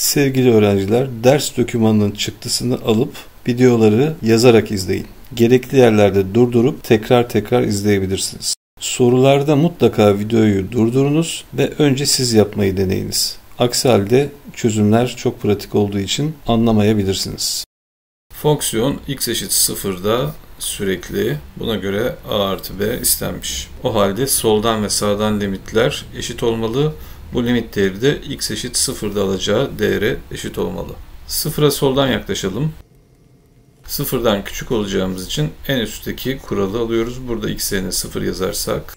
Sevgili öğrenciler, ders dokümanının çıktısını alıp videoları yazarak izleyin. Gerekli yerlerde durdurup tekrar izleyebilirsiniz. Sorularda mutlaka videoyu durdurunuz ve önce siz yapmayı deneyiniz. Aksi halde çözümler çok pratik olduğu için anlamayabilirsiniz. Fonksiyon x eşit 0'da sürekli, buna göre a artı b istenmiş. O halde soldan ve sağdan limitler eşit olmalı. Bu limit değeri de x eşit 0'da alacağı değere eşit olmalı. 0'a soldan yaklaşalım. 0'dan küçük olacağımız için en üstteki kuralı alıyoruz. Burada x yerine 0 yazarsak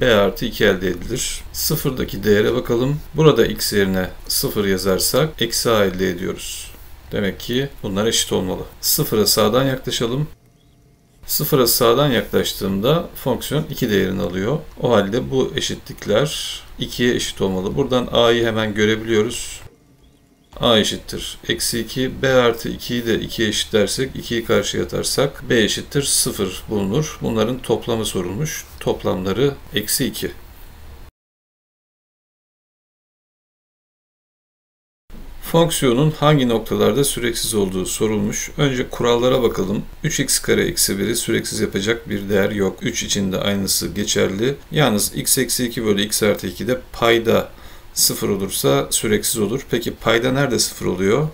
b artı 2 elde edilir. 0'daki değere bakalım. Burada x yerine 0 yazarsak eksi a elde ediyoruz. Demek ki bunlar eşit olmalı. 0'a sağdan yaklaşalım. 0'a sağdan yaklaştığımda fonksiyon 2 değerini alıyor. O halde bu eşitlikler 2'ye eşit olmalı. Buradan a'yı hemen görebiliyoruz. A eşittir eksi 2, b artı 2'yi de 2'ye eşitlersek, 2'yi karşıya atarsak b eşittir 0 bulunur. Bunların toplamı sorulmuş. Toplamları eksi 2. Fonksiyonun hangi noktalarda süreksiz olduğu sorulmuş. Önce kurallara bakalım. 3x kare eksi 1'i süreksiz yapacak bir değer yok. 3 için de aynısı geçerli. Yalnız x eksi 2 bölü x artı 2'de payda 0 olursa süreksiz olur. Peki payda nerede 0 oluyor?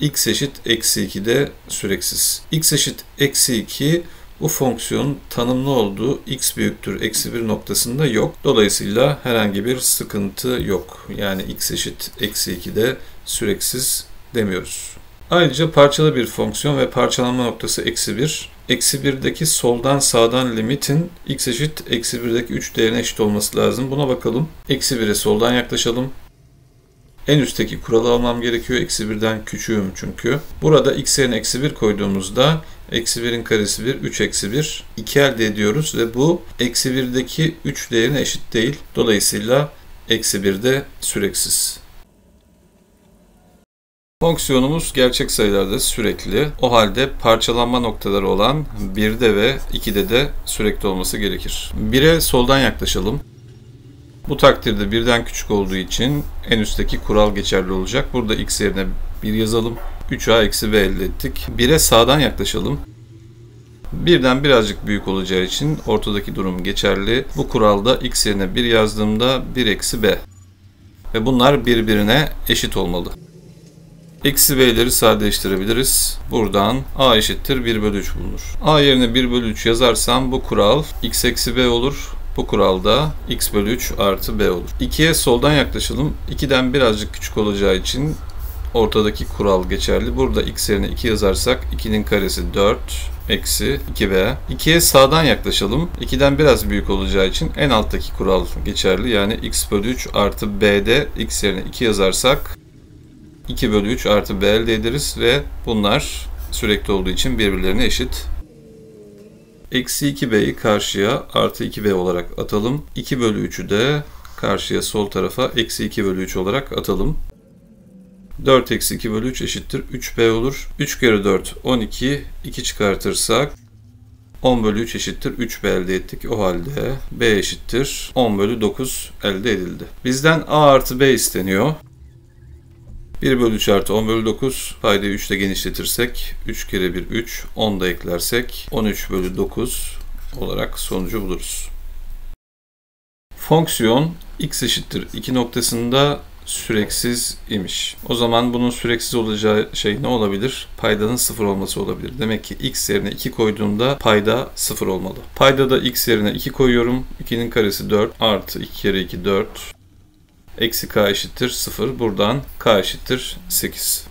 X eşit eksi 2'de süreksiz. X eşit eksi 2 bu fonksiyonun tanımlı olduğu x büyüktür eksi 1 noktasında yok. Dolayısıyla herhangi bir sıkıntı yok. Yani x eşit eksi 2'de süreksiz demiyoruz. Ayrıca parçalı bir fonksiyon ve parçalanma noktası eksi 1. Eksi 1'deki soldan sağdan limitin x eşit eksi 1'deki 3 değerine eşit olması lazım. Buna bakalım. Eksi 1'e soldan yaklaşalım. En üstteki kuralı almam gerekiyor. Eksi 1'den küçüğüm çünkü. Burada x yerine eksi 1 koyduğumuzda eksi 1'in karesi 1, 3 eksi 1, 2 elde ediyoruz ve bu eksi 1'deki 3 değerine eşit değil. Dolayısıyla eksi 1 de süreksiz. Fonksiyonumuz gerçek sayılarda sürekli, o halde parçalanma noktaları olan 1'de ve 2'de de sürekli olması gerekir. 1'e soldan yaklaşalım. Bu takdirde 1'den küçük olduğu için en üstteki kural geçerli olacak. Burada x yerine 1 yazalım. 3a eksi b elde ettik. 1'e sağdan yaklaşalım. 1'den birazcık büyük olacağı için ortadaki durum geçerli. Bu kuralda x yerine 1 yazdığımda 1 eksi b. Ve bunlar birbirine eşit olmalı. Eksi b'leri sadeleştirebiliriz. Buradan a eşittir 1 bölü 3 bulunur. A yerine 1 bölü 3 yazarsam bu kural x eksi b olur. Bu kuralda x bölü 3 artı b olur. 2'ye soldan yaklaşalım. 2'den birazcık küçük olacağı için ortadaki kural geçerli. Burada x yerine 2 yazarsak 2'nin karesi 4 eksi 2b. 2'ye sağdan yaklaşalım. 2'den biraz büyük olacağı için en alttaki kural geçerli. Yani x bölü 3 artı b'de x yerine 2 yazarsak 2 bölü 3 artı b elde ederiz ve bunlar sürekli olduğu için birbirlerine eşit. Eksi 2b'yi karşıya artı 2b olarak atalım. 2 bölü 3'ü de karşıya sol tarafa eksi 2 bölü 3 olarak atalım. 4 eksi 2 bölü 3 eşittir 3b olur. 3 kere 4 12, 2 çıkartırsak 10 bölü 3 eşittir 3b elde ettik. O halde b eşittir 10 bölü 9 elde edildi. Bizden a artı b isteniyor. 1 bölü 3 artı 10 bölü 9, paydayı 3 ile genişletirsek, 3 kere 1 3, 10 da eklersek 13 bölü 9 olarak sonucu buluruz. Fonksiyon x eşittir 2 noktasında süreksiz imiş. O zaman bunun süreksiz olacağı şey ne olabilir? Paydanın 0 olması olabilir. Demek ki x yerine 2 koyduğumda payda 0 olmalı. Paydada x yerine 2 koyuyorum. 2'nin karesi 4 artı 2 kere 2 4. Eksi k eşittir 0. Buradan k eşittir 8.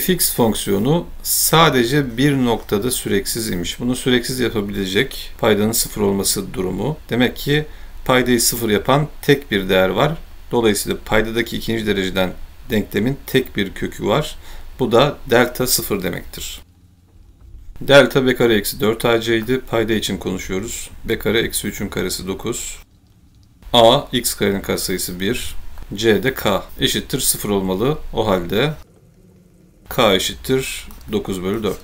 Fx fonksiyonu sadece bir noktada süreksiz imiş. Bunu süreksiz yapabilecek paydanın 0 olması durumu. Demek ki paydayı 0 yapan tek bir değer var. Dolayısıyla paydadaki ikinci dereceden denklemin tek bir kökü var. Bu da delta 0 demektir. Delta b kare eksi 4ac idi. Payda için konuşuyoruz. b kare eksi 3'ün karesi 9. A, x karenin katsayısı 1, c de k eşittir 0 olmalı. O halde k eşittir 9 bölü 4.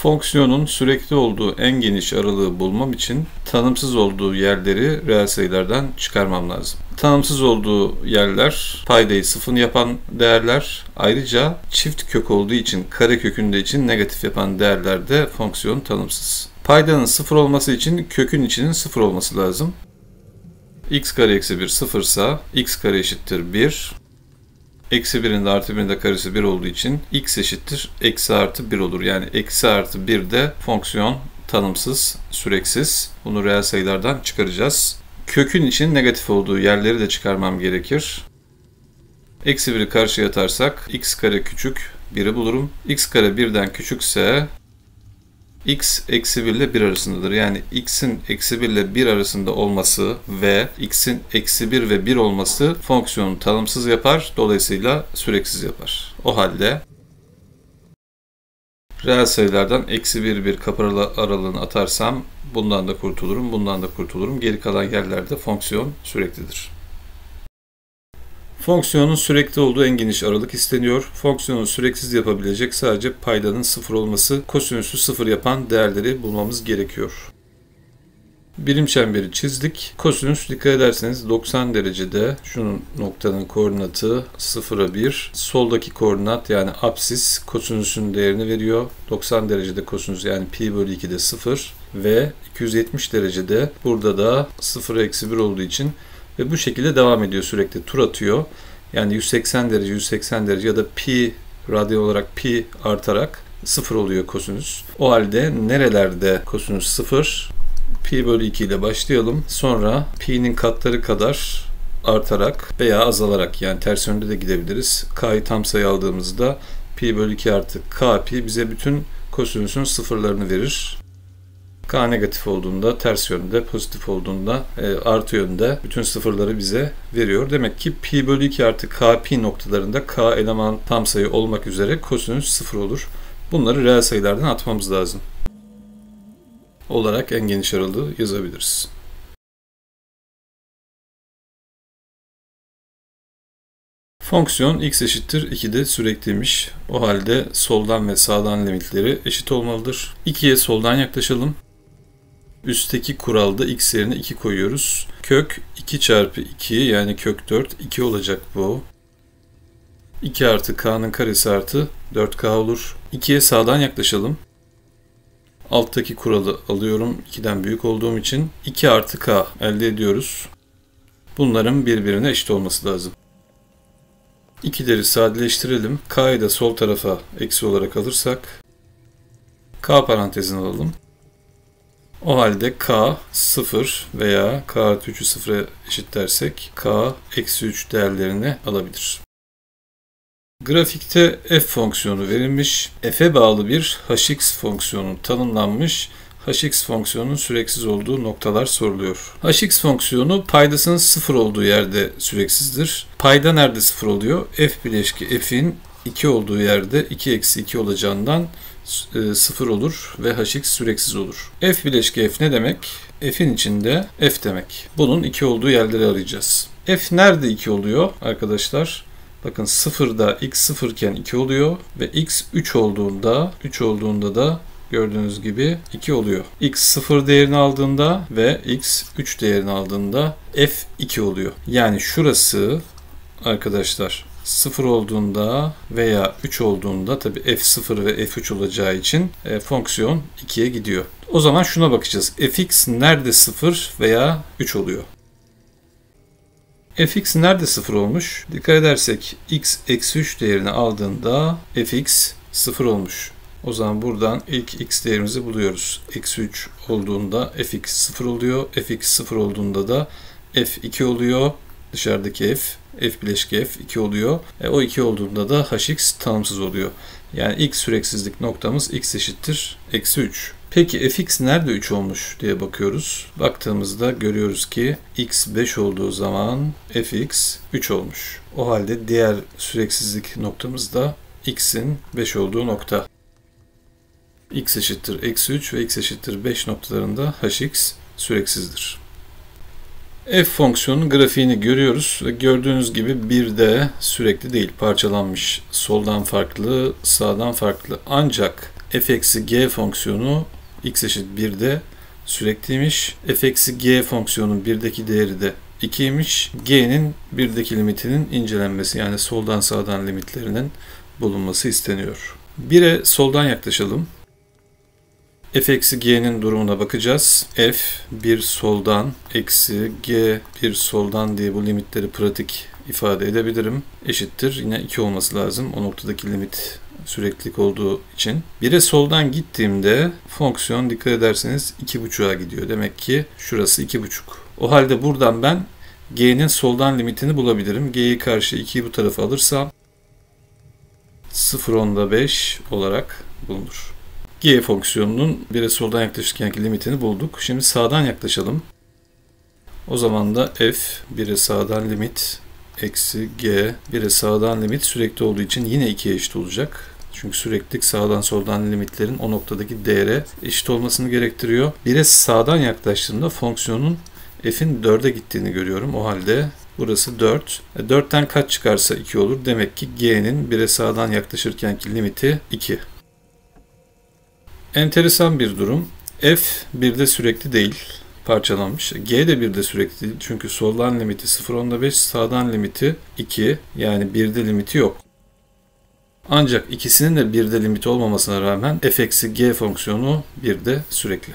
Fonksiyonun sürekli olduğu en geniş aralığı bulmam için tanımsız olduğu yerleri reel sayılardan çıkarmam lazım. Tanımsız olduğu yerler paydayı sıfır yapan değerler. Ayrıca çift kök olduğu için karekökünde için negatif yapan değerler de fonksiyon tanımsız. Paydanın sıfır olması için kökün içinin sıfır olması lazım. X kare eksi 1 sıfırsa x kare eşittir 1. Eksi 1'in de artı 1'in de karesi 1 olduğu için x eşittir eksi artı 1 olur. Yani eksi artı 1 de fonksiyon tanımsız, süreksiz. Bunu reel sayılardan çıkaracağız. Kökün için negatif olduğu yerleri de çıkarmam gerekir. Eksi 1'i karşıya atarsak x kare küçük 1'i bulurum. X kare 1'den küçükse x eksi 1 ile 1 arasındadır. Yani x'in eksi 1 ile 1 arasında olması ve x'in eksi 1 ve 1 olması fonksiyonu tanımsız yapar. Dolayısıyla süreksiz yapar. O halde reel sayılardan eksi 1 1 kaparalı aralığını atarsam bundan da kurtulurum, bundan da kurtulurum. Geri kalan yerlerde fonksiyon süreklidir. Fonksiyonun sürekli olduğu en geniş aralık isteniyor. Fonksiyonu süreksiz yapabilecek sadece paydanın sıfır olması, kosinüsü sıfır yapan değerleri bulmamız gerekiyor. Birim çemberi çizdik. Kosinüs dikkat ederseniz 90 derecede şunun noktanın koordinatı 0'a 1. Soldaki koordinat yani apsis kosinüsün değerini veriyor. 90 derecede kosinüs yani pi bölü 2'de 0 ve 270 derecede burada da 0'a eksi 1 olduğu için ve bu şekilde devam ediyor, sürekli tur atıyor. Yani 180 derece, 180 derece ya da pi, radyal olarak pi artarak 0 oluyor kosinüs. O halde nerelerde kosinüs 0? Pi bölü 2 ile başlayalım. Sonra pi'nin katları kadar artarak veya azalarak, yani ters yönde de gidebiliriz. K'yı tam sayı aldığımızda pi bölü 2 artı k pi bize bütün kosinüsün sıfırlarını verir. K negatif olduğunda, ters yönde, pozitif olduğunda, artı yönde bütün sıfırları bize veriyor. Demek ki pi bölü 2 artı k pi noktalarında k eleman tam sayı olmak üzere kosinüs 0 olur. Bunları reel sayılardan atmamız lazım. Olarak en geniş aralığı yazabiliriz. Fonksiyon x eşittir 2'de sürekliymiş. O halde soldan ve sağdan limitleri eşit olmalıdır. 2'ye soldan yaklaşalım. Üstteki kuralda x yerine 2 koyuyoruz. Kök 2 çarpı 2 yani kök 4, 2 olacak bu. 2 artı k'nın karesi artı 4k olur. 2'ye sağdan yaklaşalım. Alttaki kuralı alıyorum 2'den büyük olduğum için. 2 artı k elde ediyoruz. Bunların birbirine eşit olması lazım. 2'leri sadeleştirelim. K'yı da sol tarafa eksi olarak alırsak k parantezine alalım. O halde k 0 veya k artı 3'ü 0'a eşitlersek k eksi 3 değerlerini alabilir. Grafikte f fonksiyonu verilmiş. F'e bağlı bir hx fonksiyonu tanımlanmış. Hx fonksiyonunun süreksiz olduğu noktalar soruluyor. Hx fonksiyonu paydasının sıfır olduğu yerde süreksizdir. Payda nerede sıfır oluyor? F bileşki f'in 2 olduğu yerde 2 eksi 2 olacağından 0 olur ve hx süreksiz olur. F bileşki f ne demek? F'in içinde f demek. Bunun 2 olduğu yerleri arayacağız. F nerede 2 oluyor arkadaşlar? Bakın 0'da x 0 iken 2 oluyor ve x 3 olduğunda da gördüğünüz gibi 2 oluyor. X 0 değerini aldığında ve x 3 değerini aldığında f 2 oluyor. Yani şurası arkadaşlar 0 olduğunda veya 3 olduğunda tabii f0 ve f3 olacağı için fonksiyon 2'ye gidiyor. O zaman şuna bakacağız. Fx nerede 0 veya 3 oluyor? Fx nerede 0 olmuş? Dikkat edersek x eksi 3 değerini aldığında fx 0 olmuş. O zaman buradan ilk x değerimizi buluyoruz. Eksi 3 olduğunda fx 0 oluyor. Fx 0 olduğunda da f 2 oluyor. Dışarıdaki f bileşki f 2 oluyor. O 2 olduğunda da hx tanımsız oluyor. Yani ilk süreksizlik noktamız x eşittir eksi 3. Peki fx nerede 3 olmuş diye bakıyoruz. Baktığımızda görüyoruz ki x 5 olduğu zaman fx 3 olmuş. O halde diğer süreksizlik noktamız da x'in 5 olduğu nokta. X eşittir eksi 3 ve x eşittir 5 noktalarında hx süreksizdir. F fonksiyonunun grafiğini görüyoruz. Gördüğünüz gibi bir de sürekli değil, parçalanmış. Soldan farklı, sağdan farklı. Ancak f-g fonksiyonu x eşit 1'de sürekliymiş. f-g fonksiyonunun 1'deki değeri de 2'ymiş. G'nin 1'deki limitinin incelenmesi, yani soldan sağdan limitlerinin bulunması isteniyor. 1'e soldan yaklaşalım. f-g'nin durumuna bakacağız. F 1 soldan eksi g 1 soldan diye bu limitleri pratik ifade edebilirim. Eşittir. Yine 2 olması lazım. O noktadaki limit süreklilik olduğu için. 1'e soldan gittiğimde fonksiyon, dikkat ederseniz, 2,5'a gidiyor. Demek ki şurası 2,5. O halde buradan ben g'nin soldan limitini bulabilirim. G'yi karşı 2'yi bu tarafa alırsam 0,5 olarak bulunur. G fonksiyonunun 1'e soldan yaklaşırkenki limitini bulduk. Şimdi sağdan yaklaşalım. O zaman da f 1'e sağdan limit eksi g 1'e sağdan limit sürekli olduğu için yine 2'ye eşit olacak. Çünkü süreklilik sağdan soldan limitlerin o noktadaki değere eşit olmasını gerektiriyor. 1'e sağdan yaklaştığımda fonksiyonun f'in 4'e gittiğini görüyorum. O halde burası 4. 4'ten kaç çıkarsa 2 olur. Demek ki g'nin 1'e sağdan yaklaşırkenki limiti 2. Enteresan bir durum. F 1'de sürekli değil, parçalanmış. G de 1'de sürekli değil. Çünkü soldan limiti 0,5, sağdan limiti 2. Yani 1'de limiti yok. Ancak ikisinin de 1'de limiti olmamasına rağmen f-g fonksiyonu 1'de sürekli.